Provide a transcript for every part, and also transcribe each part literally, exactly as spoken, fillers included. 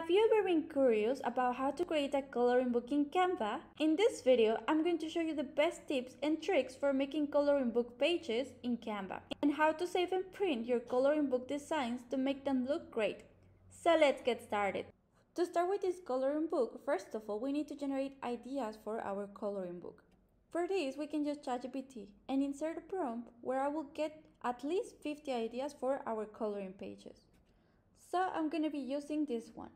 Have you ever been curious about how to create a coloring book in Canva? In this video, I'm going to show you the best tips and tricks for making coloring book pages in Canva and how to save and print your coloring book designs to make them look great. So let's get started. To start with this coloring book, first of all, we need to generate ideas for our coloring book. For this, we can use ChatGPT and insert a prompt where I will get at least fifty ideas for our coloring pages. So I'm going to be using this one.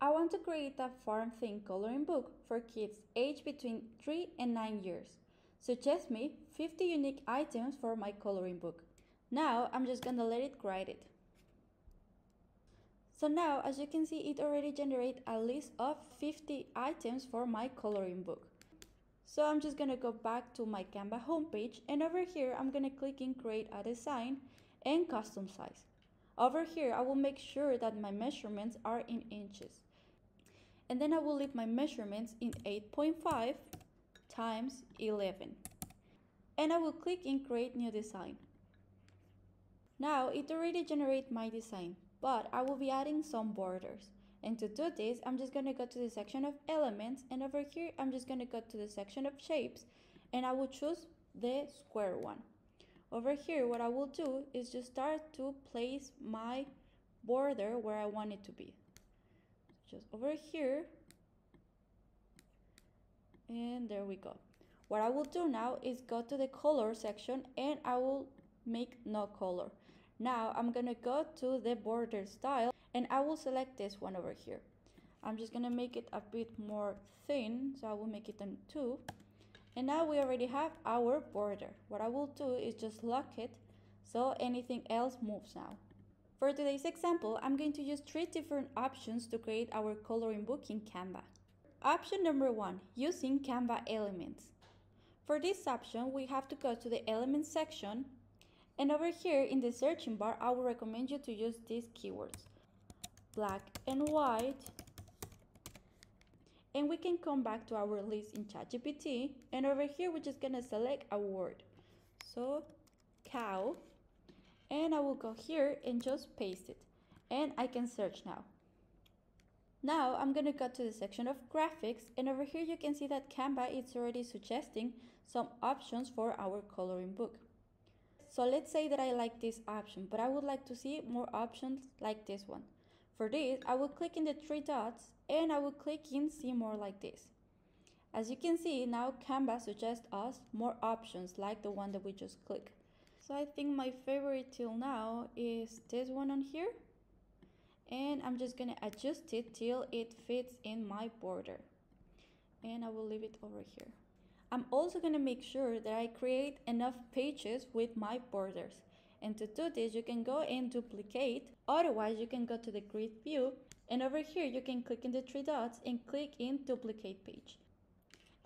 I want to create a farm theme coloring book for kids aged between three and nine years. Suggest me fifty unique items for my coloring book. Now I'm just going to let it write it. So now, as you can see, it already generated a list of fifty items for my coloring book. So I'm just going to go back to my Canva homepage, and over here I'm going to click in create a design and custom size. Over here, I will make sure that my measurements are in inches. And then I will leave my measurements in eight point five times eleven. And I will click in create new design. Now it already generated my design, but I will be adding some borders. And to do this, I'm just going to go to the section of elements, and over here, I'm just going to go to the section of shapes, and I will choose the square one. Over here, what I will do is just start to place my border where I want it to be. Just over here. And there we go. What I will do now is go to the color section and I will make no color. Now I'm going to go to the border style and I will select this one over here. I'm just going to make it a bit more thin, so I will make it on two. And now we already have our border. What I will do is just lock it so anything else moves now. For today's example, I'm going to use three different options to create our coloring book in Canva. Option number one, using Canva elements. For this option, we have to go to the elements section, and over here in the searching bar, I would recommend you to use these keywords, black and white. And we can come back to our list in ChatGPT, and over here we're just going to select a word, so cow, and I will go here and just paste it, and I can search now. Now I'm going to go to the section of graphics, and over here you can see that Canva is already suggesting some options for our coloring book. So let's say that I like this option, but I would like to see more options like this one. For this, I will click in the three dots and I will click in see more like this. As you can see, now Canva suggests us more options like the one that we just clicked. So I think my favorite till now is this one on here. And I'm just going to adjust it till it fits in my border. And I will leave it over here. I'm also going to make sure that I create enough pages with my borders. And to do this, you can go and duplicate. Otherwise, you can go to the grid view. And over here, you can click in the three dots and click in duplicate page.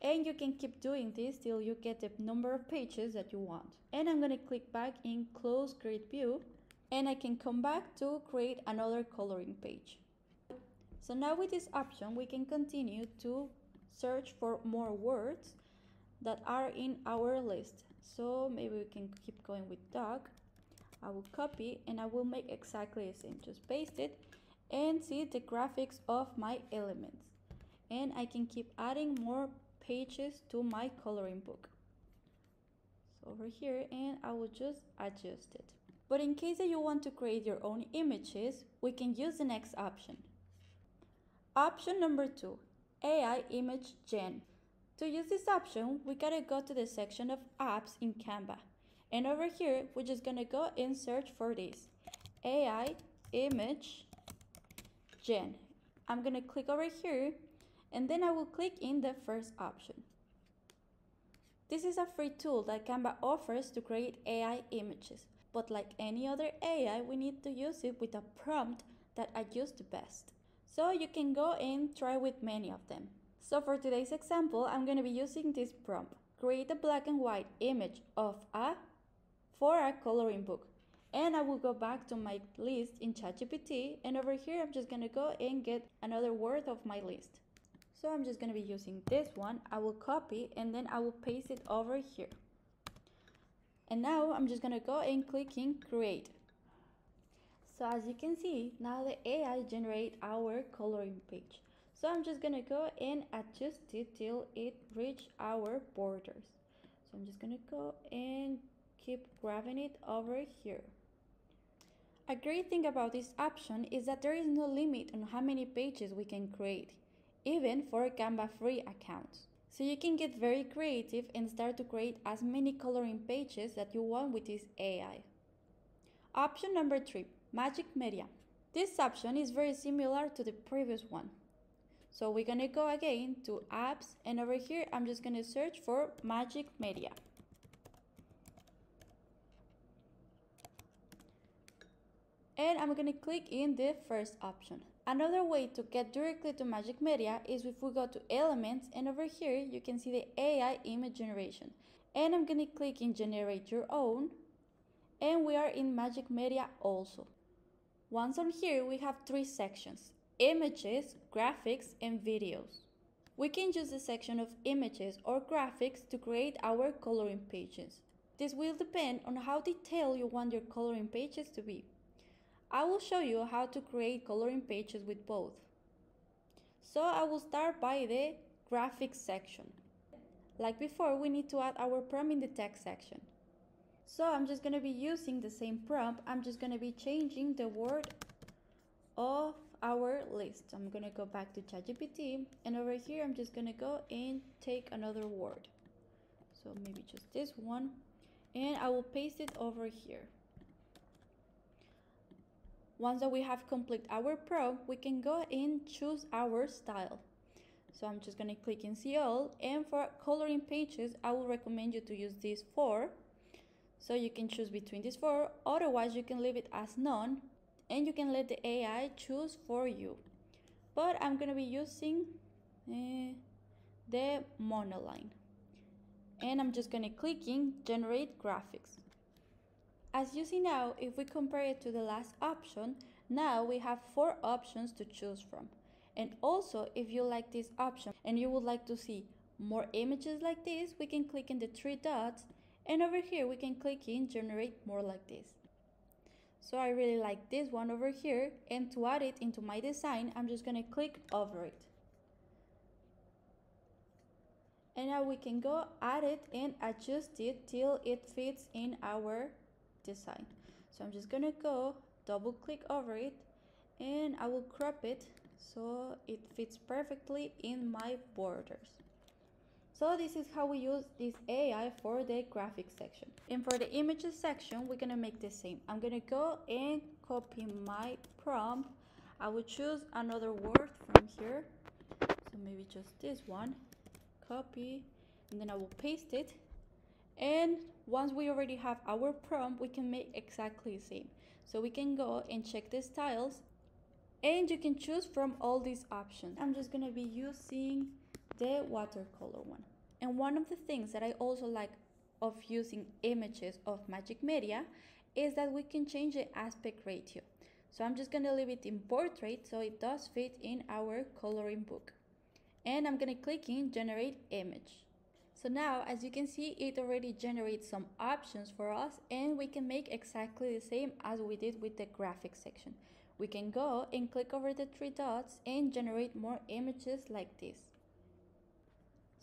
And you can keep doing this till you get the number of pages that you want. And I'm going to click back in close grid view. And I can come back to create another coloring page. So now with this option, we can continue to search for more words that are in our list. So maybe we can keep going with dog. I will copy and I will make exactly the same, just paste it and see the graphics of my elements. And I can keep adding more pages to my coloring book. So over here, and I will just adjust it. But in case that you want to create your own images, we can use the next option. Option number two, A I image gen. To use this option, we gotta go to the section of apps in Canva. And over here, we're just going to go and search for this A I image gen. I'm going to click over here and then I will click in the first option. This is a free tool that Canva offers to create A I images. But like any other A I, we need to use it with a prompt that I use the best. So you can go and try with many of them. So for today's example, I'm going to be using this prompt. Create a black and white image of a for a coloring book, and I will go back to my list in ChatGPT, and over here I'm just going to go and get another word of my list. So I'm just going to be using this one. I will copy and then I will paste it over here, and now I'm just going to go and click in create. So as you can see, now the A I generate our coloring page. So I'm just gonna go and adjust it till it reach our borders. So I'm just gonna go and keep grabbing it over here. A great thing about this option is that there is no limit on how many pages we can create, even for Canva free accounts. So you can get very creative and start to create as many coloring pages that you want with this A I. Option number three, Magic Media. This option is very similar to the previous one. So we're gonna go again to apps, and over here I'm just gonna search for Magic Media. And I'm gonna click in the first option. Another way to get directly to Magic Media is if we go to Elements, and over here you can see the A I image generation. And I'm gonna click in Generate Your Own, and we are in Magic Media also. Once on here, we have three sections: images, graphics, and videos. We can use the section of images or graphics to create our coloring pages. This will depend on how detailed you want your coloring pages to be. I will show you how to create coloring pages with both. So I will start by the graphics section. Like before, we need to add our prompt in the text section. So I'm just gonna be using the same prompt. I'm just gonna be changing the word of our list. I'm gonna go back to ChatGPT, and over here I'm just gonna go and take another word. So maybe just this one, and I will paste it over here. Once that we have completed our prompt, we can go and choose our style. So I'm just gonna click in See All, and for coloring pages, I will recommend you to use these four. So you can choose between these four, otherwise you can leave it as none, and you can let the A I choose for you. But I'm gonna be using uh, the monoline. And I'm just gonna click in Generate Graphics. As you see now, if we compare it to the last option, now we have four options to choose from. And also, if you like this option and you would like to see more images like this, we can click in the three dots, and over here we can click in Generate More like this. So I really like this one over here, and to add it into my design, I'm just gonna click over it. And now we can go add it and adjust it till it fits in our design. So I'm just gonna go double click over it, and I will crop it so it fits perfectly in my borders. So this is how we use this A I for the graphics section. And for the images section, we're gonna make the same. I'm gonna go and copy my prompt. I will choose another word from here, so maybe just this one. Copy, and then I will paste it. And once we already have our prompt, we can make exactly the same. So we can go and check the styles, and you can choose from all these options. I'm just gonna be using the watercolor one. And one of the things that I also like of using images of Magic Media is that we can change the aspect ratio. So I'm just gonna leave it in portrait so it does fit in our coloring book. And I'm gonna click in Generate Image. So now, as you can see, it already generates some options for us, and we can make exactly the same as we did with the graphics section. We can go and click over the three dots and generate more images like this.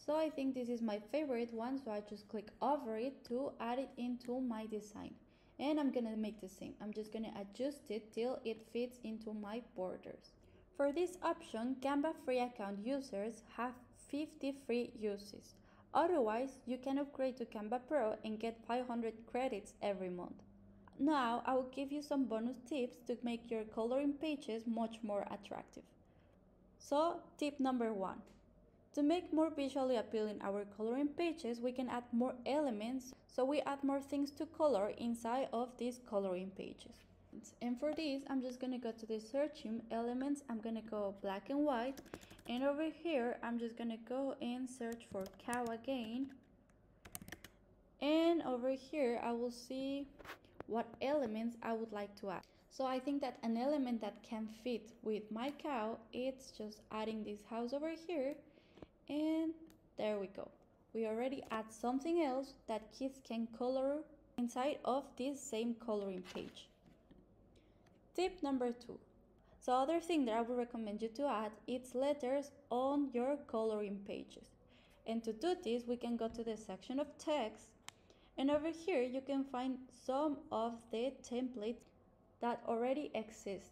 So I think this is my favorite one, so I just click over it to add it into my design. And I'm gonna make the same. I'm just gonna adjust it till it fits into my borders. For this option, Canva free account users have fifty free uses. Otherwise, you can upgrade to Canva Pro and get five hundred credits every month. Now, I will give you some bonus tips to make your coloring pages much more attractive. So, tip number one. To make more visually appealing our coloring pages, we can add more elements, so we add more things to color inside of these coloring pages. And for this, I'm just gonna go to the searching elements. I'm gonna go black and white. And over here, I'm just gonna go and search for cow again. And over here, I will see what elements I would like to add. So I think that an element that can fit with my cow, it's just adding this house over here. And there we go. We already add something else that kids can color inside of this same coloring page. Tip number two. The other thing that I would recommend you to add is letters on your coloring pages. And to do this, we can go to the section of text. And over here, you can find some of the templates that already exist.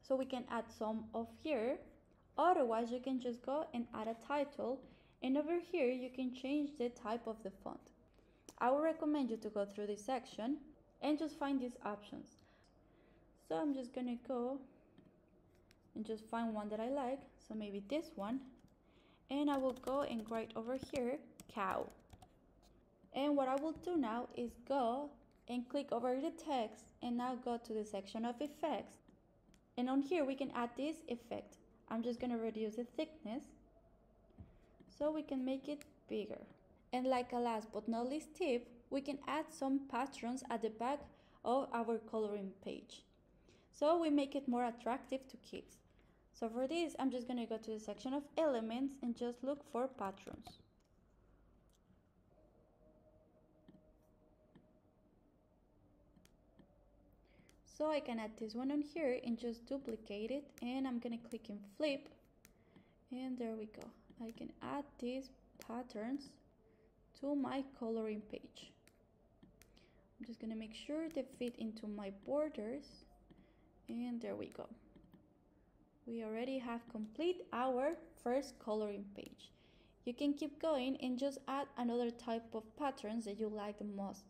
So we can add some of here. Otherwise, you can just go and add a title. And over here, you can change the type of the font. I would recommend you to go through this section and just find these options. So I'm just gonna go and just find one that I like. So maybe this one. And I will go and write over here, cow. And what I will do now is go and click over the text and now go to the section of effects. And on here we can add this effect. I'm just going to reduce the thickness so we can make it bigger. And like a last but not least tip, we can add some patterns at the back of our coloring page, so we make it more attractive to kids. So for this, I'm just going to go to the section of elements and just look for patterns. So I can add this one on here and just duplicate it, and I'm going to click and flip, and there we go. I can add these patterns to my coloring page. I'm just going to make sure they fit into my borders, and there we go. We already have complete our first coloring page. You can keep going and just add another type of patterns that you like the most.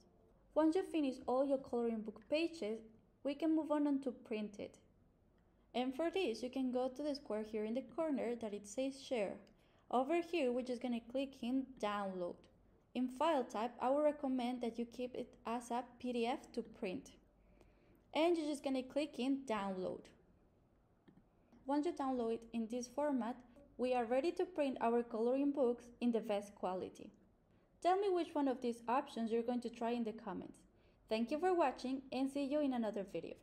Once you finish all your coloring book pages, we can move on to print it. And for this, you can go to the square here in the corner that it says share. Over here, we're just going to click in download. In file type, I would recommend that you keep it as a P D F to print. And you're just going to click in download. Once you download it in this format, we are ready to print our coloring books in the best quality. Tell me which one of these options you're going to try in the comments. Thank you for watching and see you in another video.